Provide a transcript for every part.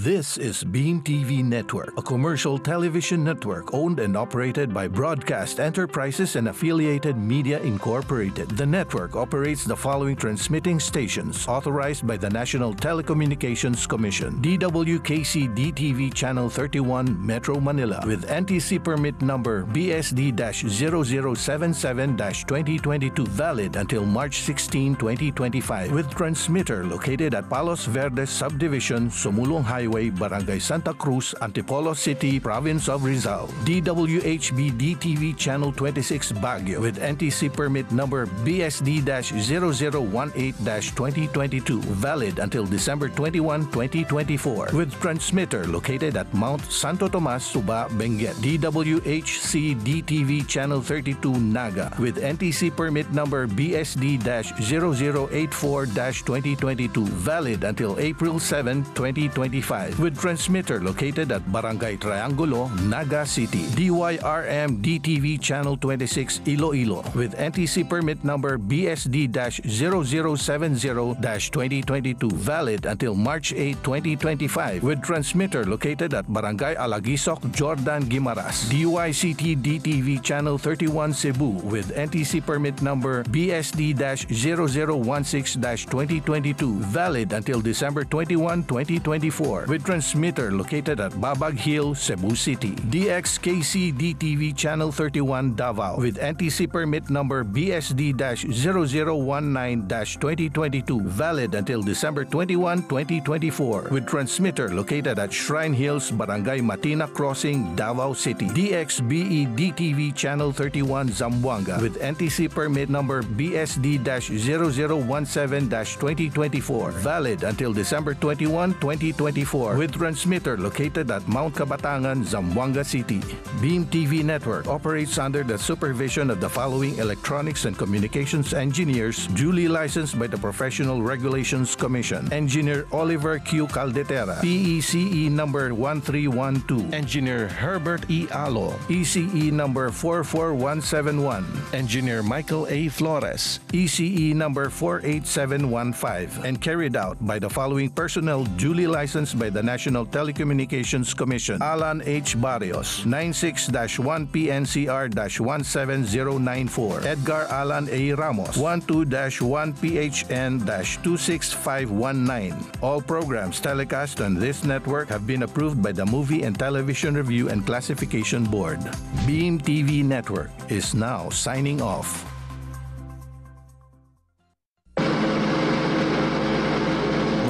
This is Beam TV Network, a commercial television network owned and operated by Broadcast Enterprises and Affiliated Media Incorporated. The network operates the following transmitting stations authorized by the National Telecommunications Commission: DWKC DTV Channel 31, Metro Manila, with NTC permit number BSD-0077-2022, valid until March 16, 2025, with transmitter located at Palos Verdes Subdivision, Sumulong Heights, Barangay Santa Cruz, Antipolo City, Province of Rizal. DWHB DTV Channel 26 Baguio with NTC permit number BSD-0018-2022, valid until December 21, 2024, with transmitter located at Mount Santo Tomas, Suba, Benguet. DWHC DTV Channel 32 Naga with NTC permit number BSD-0084-2022, valid until April 7, 2025. With transmitter located at Barangay Triangulo, Naga City. DYRM DTV Channel 26 Iloilo with NTC permit number BSD-0070-2022, valid until March 8, 2025, with transmitter located at Barangay Alagisok, Jordan, Guimaras. DYCT DTV Channel 31 Cebu with NTC permit number BSD-0016-2022, valid until December 21, 2024, with transmitter located at Babag Hill, Cebu City. DXKC DTV Channel 31 Davao with NTC permit number BSD-0019-2022, valid until December 21, 2024, with transmitter located at Shrine Hills, Barangay Matina Crossing, Davao City. DXBE DTV Channel 31 Zamboanga with NTC permit number BSD-0017-2024, valid until December 21, 2024, with transmitter located at Mount Kabatangan, Zamboanga City. Beam TV Network operates under the supervision of the following electronics and communications engineers duly licensed by the Professional Regulations Commission: Engineer Oliver Q. Caldetera, PECE number 1312, Engineer Herbert E. Alo, ECE number 44171, Engineer Michael A. Flores, ECE number 48715, and carried out by the following personnel duly licensed by the National Telecommunications Commission: Alan H. Barrios, 96-1 PNCR-17094, Edgar Allan A. Ramos, 12-1 PHN-26519. All programs telecast on this network have been approved by the Movie and Television Review and Classification Board. Beam TV Network is now signing off.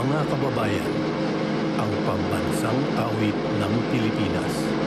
Mga kababayan, ang pambansang awit ng Pilipinas.